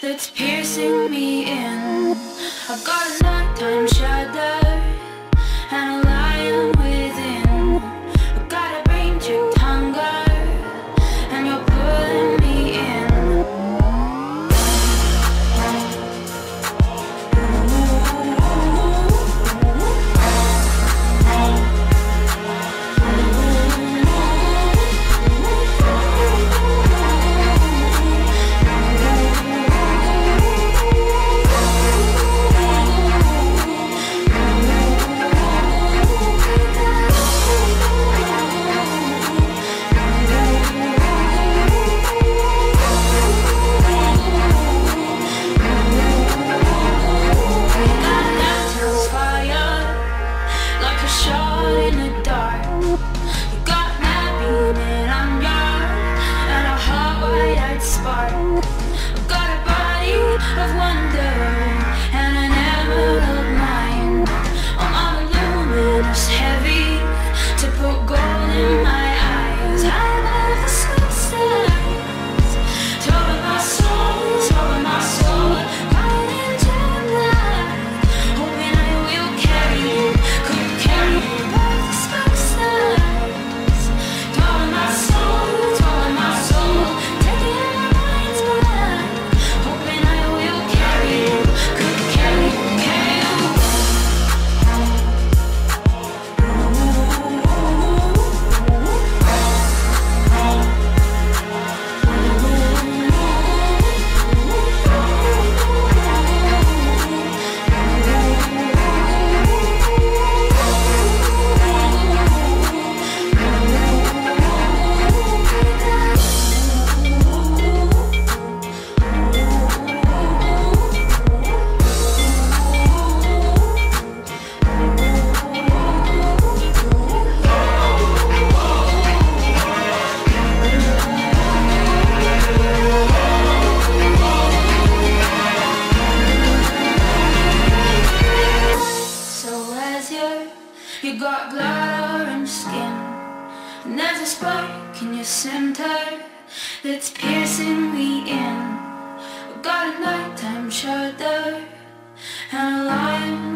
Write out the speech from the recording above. that's piercing me in. I've got a nighttime shadow and a lion within. I've got a brain-tricked hunger and you're pulling me in. I've got a body of wonder and an emerald mind. All my luminous heavy to put gold in my eyes. I love the sunset, tore my soul, tore my soul. Riding down the line, hoping I will carry, could carry by the sunset. Tore my soul, tore my soul. You got blood orange skin, and there's a spark in your center that's piercing me in. I've got a nighttime shadow and a lion.